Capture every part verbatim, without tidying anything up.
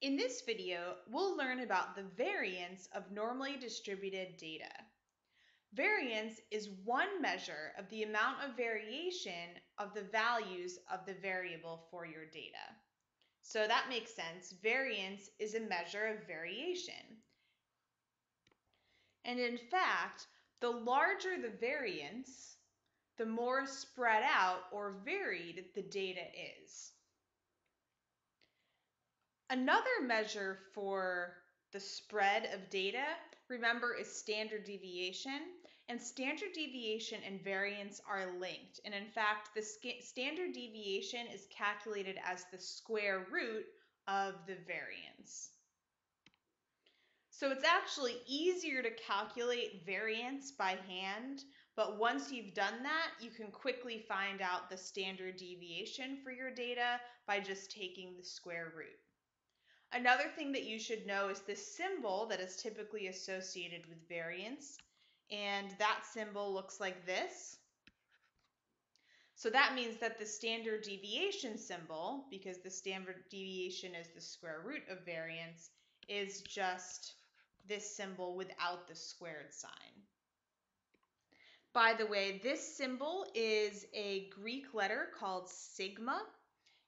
In this video, we'll learn about the variance of normally distributed data. Variance is one measure of the amount of variation of the values of the variable for your data. So that makes sense. Variance is a measure of variation. And in fact, the larger the variance, the more spread out or varied the data is. Another measure for the spread of data, remember, is standard deviation. And standard deviation and variance are linked. And in fact, the standard deviation is calculated as the square root of the variance. So it's actually easier to calculate variance by hand, but once you've done that, you can quickly find out the standard deviation for your data by just taking the square root. Another thing that you should know is the symbol that is typically associated with variance, and that symbol looks like this. So that means that the standard deviation symbol, because the standard deviation is the square root of variance, is just this symbol without the squared sign. By the way, this symbol is a Greek letter called sigma,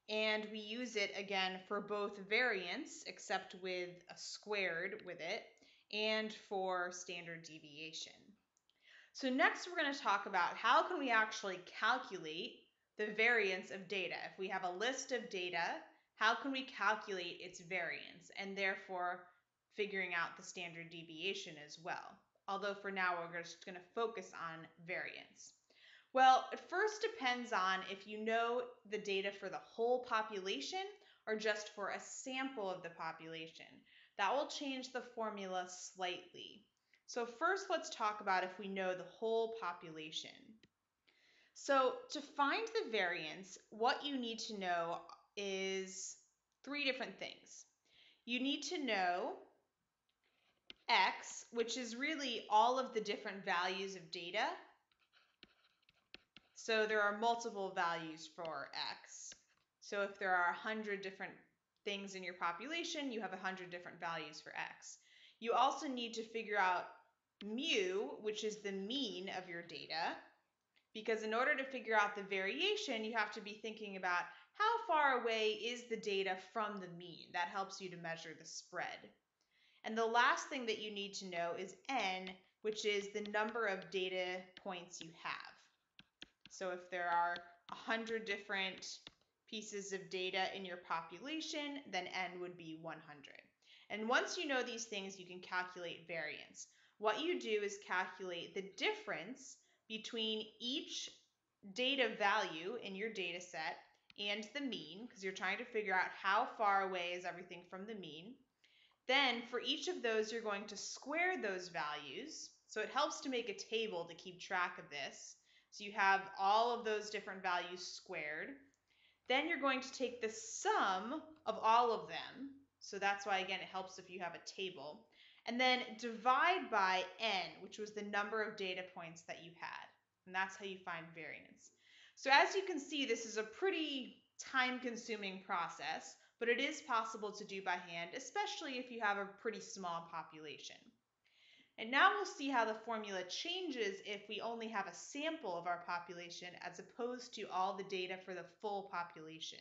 and we use it again for both variance, except with a squared with it, and for standard deviation. So next we're going to talk about how can we actually calculate the variance of data. If we have a list of data, how can we calculate its variance, and therefore figuring out the standard deviation as well? Although for now we're just going to focus on variance. Well, it first depends on if you know the data for the whole population or just for a sample of the population. That will change the formula slightly. So first, let's talk about if we know the whole population. So to find the variance, what you need to know is three different things. You need to know X, which is really all of the different values of data. So there are multiple values for X. So if there are one hundred different things in your population, you have one hundred different values for X. You also need to figure out mu, which is the mean of your data, because in order to figure out the variation, you have to be thinking about how far away is the data from the mean. That helps you to measure the spread. And the last thing that you need to know is N, which is the number of data points you have. So if there are one hundred different pieces of data in your population, then N would be one hundred. And once you know these things, you can calculate variance. What you do is calculate the difference between each data value in your data set and the mean, because you're trying to figure out how far away is everything from the mean. Then for each of those, you're going to square those values. So it helps to make a table to keep track of this. So you have all of those different values squared. Then you're going to take the sum of all of them. So that's why, again, it helps if you have a table. And then divide by N, which was the number of data points that you had. And that's how you find variance. So as you can see, this is a pretty time-consuming process, but it is possible to do by hand, especially if you have a pretty small population. And now we'll see how the formula changes if we only have a sample of our population as opposed to all the data for the full population.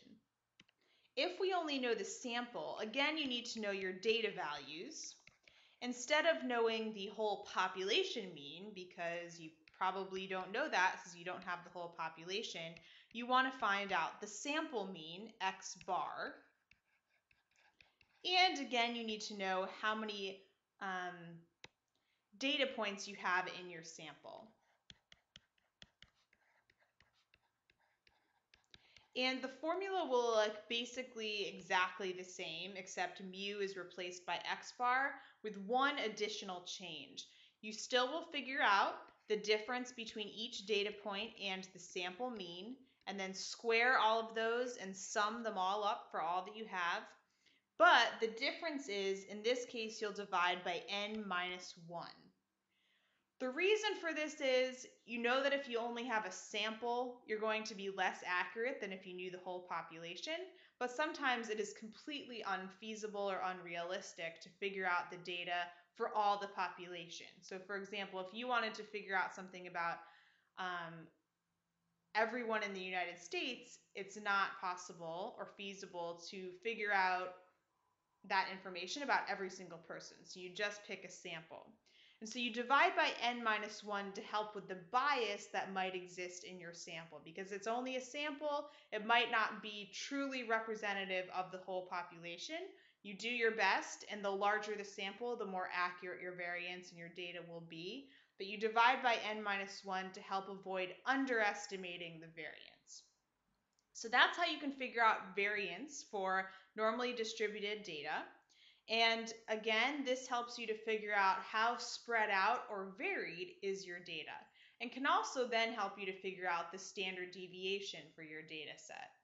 If we only know the sample, again, you need to know your data values. Instead of knowing the whole population mean, because you probably don't know that since you don't have the whole population, you want to find out the sample mean, X bar. And again, you need to know how many um, data points you have in your sample. And the formula will look basically exactly the same, except mu is replaced by X bar with one additional change. You still will figure out the difference between each data point and the sample mean, and then square all of those and sum them all up for all that you have. But the difference is, in this case, you'll divide by N minus one. The reason for this is you know that if you only have a sample, you're going to be less accurate than if you knew the whole population. but sometimes it is completely unfeasible or unrealistic to figure out the data for all the population. So for example, if you wanted to figure out something about um, everyone in the United States, it's not possible or feasible to figure out that information about every single person. So you just pick a sample. And so you divide by n minus one to help with the bias that might exist in your sample. Because it's only a sample, it might not be truly representative of the whole population. You do your best, and the larger the sample, the more accurate your variance and your data will be. But you divide by n minus one to help avoid underestimating the variance. So that's how you can figure out variance for normally distributed data. And again, this helps you to figure out how spread out or varied is your data, and can also then help you to figure out the standard deviation for your data set.